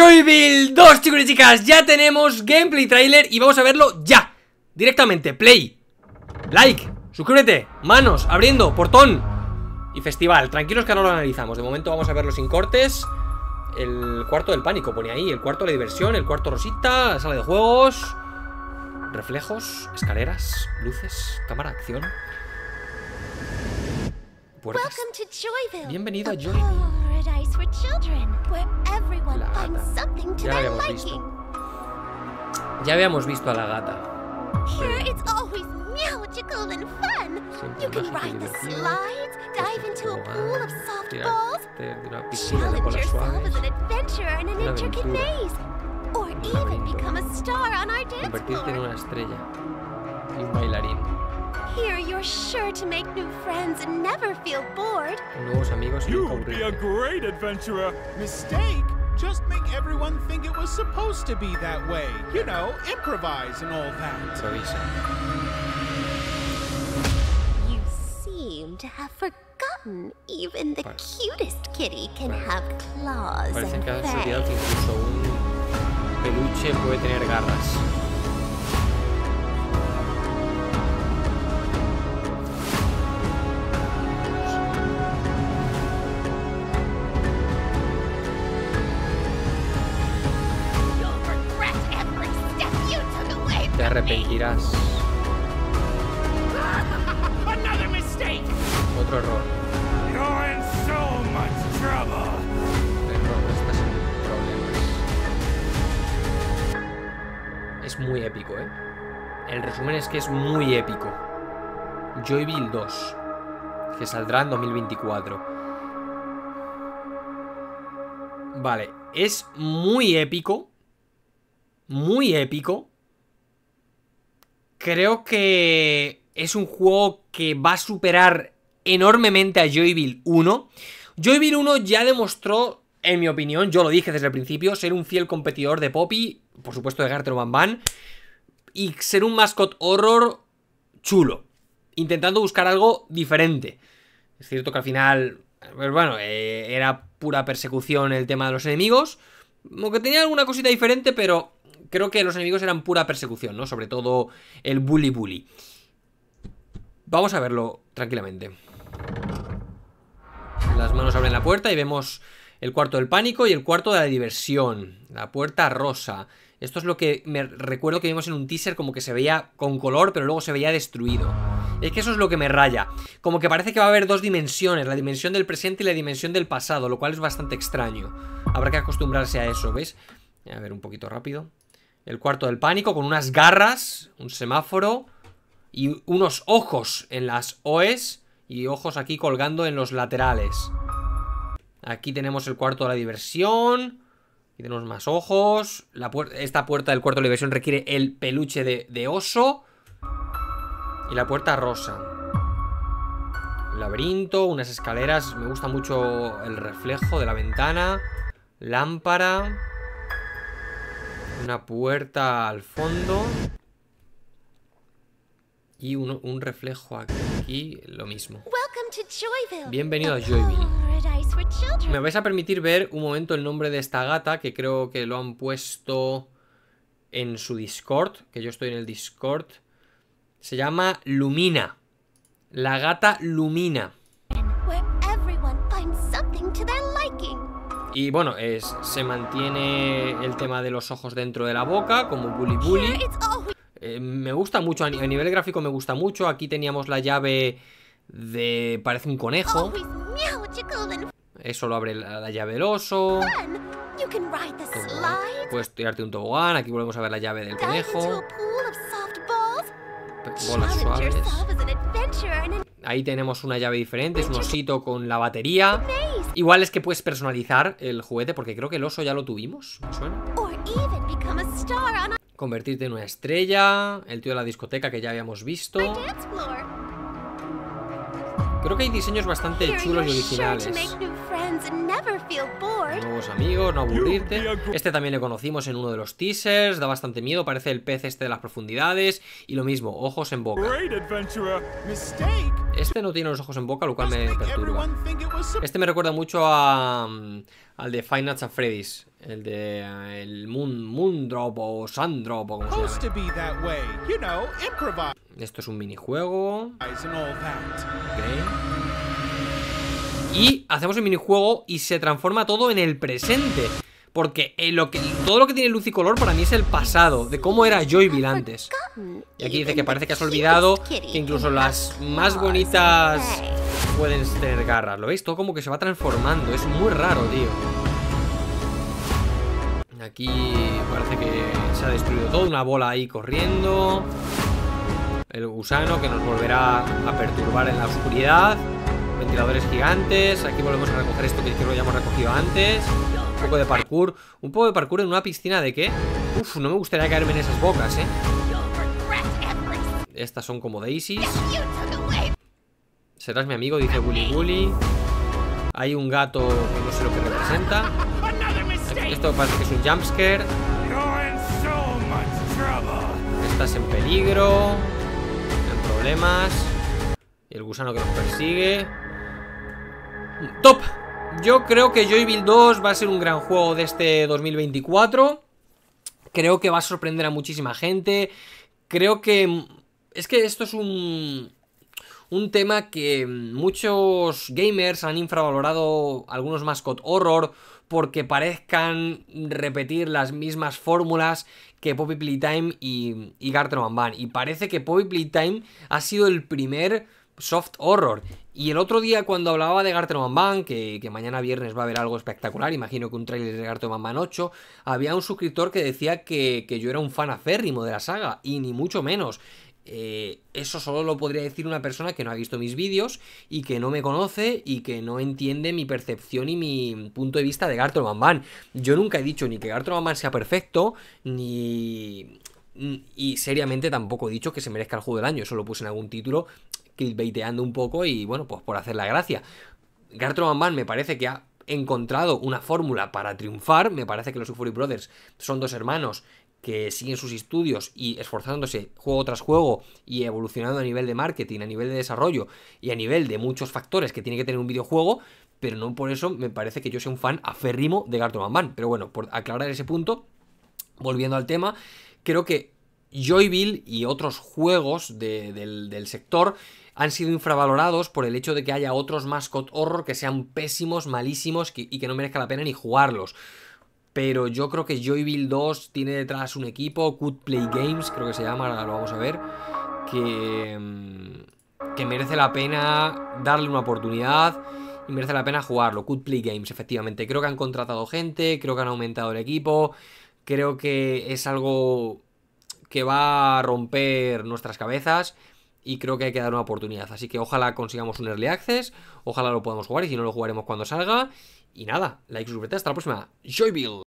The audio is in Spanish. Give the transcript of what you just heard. Joyville 2, chicos y chicas, ya tenemos gameplay trailer y vamos a verlo ya, directamente. Play, like, suscríbete, manos, abriendo, portón y festival. Tranquilos que no lo analizamos, de momento vamos a verlo sin cortes. El cuarto del pánico, pone ahí, el cuarto de la diversión, el cuarto rosita, la sala de juegos, reflejos, escaleras, luces, cámara, acción, puertas. Bienvenido a Joyville. Ya la habíamos visto. Ya habíamos visto a la gata. Siempre mágico y divertido. Puedes jugar, tirarte de una piscina de bolas suaves, una aventura, convertirte en una estrella y un bailarín. Here you're sure to make new friends and never feel bored. Nuevos amigos. You'll be a great adventurer. Mistake? Just make everyone think it was supposed to be that way. You know, improvise and all that. You seem to have forgotten even the cutest kitty can have claws and fangs. Incluso un peluche puede tener garras. Arrepentirás. Otro error. Es muy épico, ¿eh? El resumen es que es muy épico. Joyville 2, que saldrá en 2024. Vale, es muy épico. Muy épico. Creo que es un juego que va a superar enormemente a Joyville 1. Joyville 1 ya demostró, en mi opinión, yo lo dije desde el principio, ser un fiel competidor de Poppy, por supuesto de Garten of Banban, y ser un mascot horror chulo, intentando buscar algo diferente. Es cierto que al final, pues bueno, era pura persecución el tema de los enemigos, aunque tenía alguna cosita diferente, pero... creo que los enemigos eran pura persecución, ¿no? Sobre todo el bully. Vamos a verlo tranquilamente. Las manos abren la puerta y vemos el cuarto del pánico y el cuarto de la diversión. La puerta rosa. Esto es lo que me recuerdo que vimos en un teaser, como que se veía con color, pero luego se veía destruido. Es que eso es lo que me raya. Como que parece que va a haber dos dimensiones, la dimensión del presente y la dimensión del pasado, lo cual es bastante extraño. Habrá que acostumbrarse a eso, ¿ves? A ver, un poquito rápido. El cuarto del pánico con unas garras, un semáforo y unos ojos en las OEs y ojos aquí colgando en los laterales. Aquí tenemos el cuarto de la diversión. Aquí tenemos más ojos. Esta puerta del cuarto de la diversión requiere el peluche de oso. Y la puerta rosa. Un laberinto, unas escaleras. Me gusta mucho el reflejo de la ventana. Lámpara. Una puerta al fondo. Y un reflejo aquí. Lo mismo. Bienvenido a Joyville. Me vais a permitir ver un momento el nombre de esta gata, que creo que lo han puesto en su Discord, que yo estoy en el Discord. Se llama Lumina. La gata Lumina. Y bueno, se mantiene el tema de los ojos dentro de la boca, como bully. Me gusta mucho, a nivel gráfico me gusta mucho. Aquí teníamos la llave de... parece un conejo. Eso lo abre la llave del oso. Puedes tirarte un tobogán, aquí volvemos a ver la llave del conejo. Bolas suaves. Ahí tenemos una llave diferente, es un osito con la batería. Igual es que puedes personalizar el juguete, porque creo que el oso ya lo tuvimos, me suena. Convertirte en una estrella. El tío de la discoteca que ya habíamos visto. Creo que hay diseños bastante chulos y originales. Nuevos amigos, no aburrirte. Este también le conocimos en uno de los teasers. Da bastante miedo, parece el pez este de las profundidades. Y lo mismo, ojos en boca. Este no tiene los ojos en boca, lo cual me perturba. Este me recuerda mucho al de Five Nights at Freddy's. El de el Moondrop o Sandrop o como se llama. Esto es un minijuego. Okay. Y hacemos un minijuego y se transforma todo en el presente. Porque todo lo que tiene luz y color para mí es el pasado, de cómo era Joyville antes. Y aquí dice que parece que has olvidado que incluso las más bonitas pueden ser garras. ¿Lo veis? Todo como que se va transformando. Es muy raro, tío. Aquí parece que se ha destruido todo. Una bola ahí corriendo. El gusano que nos volverá a perturbar en la oscuridad. Ventiladores gigantes. Aquí volvemos a recoger esto que creo que ya hemos recogido antes. Un poco de parkour. ¿Un poco de parkour en una piscina de qué? Uf, no me gustaría caerme en esas bocas, ¿eh? Estas son como daisies. Serás mi amigo, dice Bully Bully. Hay un gato que no sé lo que representa. Esto parece que es un jumpscare. Estás en peligro. En problemas. Y el gusano que nos persigue. ¡Top! Yo creo que Joyville 2 va a ser un gran juego de este 2024. Creo que va a sorprender a muchísima gente. Creo que... es que esto es un tema que muchos gamers han infravalorado, algunos mascot horror, porque parezcan repetir las mismas fórmulas que Poppy Playtime y Garten of Banban. Y parece que Poppy Playtime ha sido el primer soft horror. Y el otro día cuando hablaba de Garten of Banban, que mañana viernes va a haber algo espectacular, imagino que un trailer de Garten of Banban 8, había un suscriptor que decía que yo era un fan aférrimo de la saga, y ni mucho menos. Eso solo lo podría decir una persona que no ha visto mis vídeos y que no me conoce y que no entiende mi percepción y mi punto de vista de Garten of Banban. Yo nunca he dicho ni que Garten of Banban sea perfecto, ni... y seriamente tampoco he dicho que se merezca el juego del año. Eso lo puse en algún título clickbaiteando un poco y bueno, pues por hacer la gracia. Garten of Banban me parece que ha encontrado una fórmula para triunfar. Me parece que los Fury Brothers son dos hermanos que siguen sus estudios y esforzándose juego tras juego y evolucionando a nivel de marketing, a nivel de desarrollo y a nivel de muchos factores que tiene que tener un videojuego, pero no por eso me parece que yo sea un fan aférrimo de Garten of Banban. Pero bueno, por aclarar ese punto, volviendo al tema, creo que Joyville y otros juegos del sector han sido infravalorados por el hecho de que haya otros mascot horror que sean pésimos, malísimos y que no merezca la pena ni jugarlos. Pero yo creo que Joyville 2 tiene detrás un equipo, KudPlay Games, creo que se llama, ahora lo vamos a ver, que merece la pena darle una oportunidad y merece la pena jugarlo. KudPlay Games, efectivamente. Creo que han contratado gente, creo que han aumentado el equipo, creo que es algo que va a romper nuestras cabezas y creo que hay que dar una oportunidad. Así que ojalá consigamos un Early Access, ojalá lo podamos jugar y si no lo jugaremos cuando salga. Y nada, like, suscríbete, hasta la próxima. Joyville.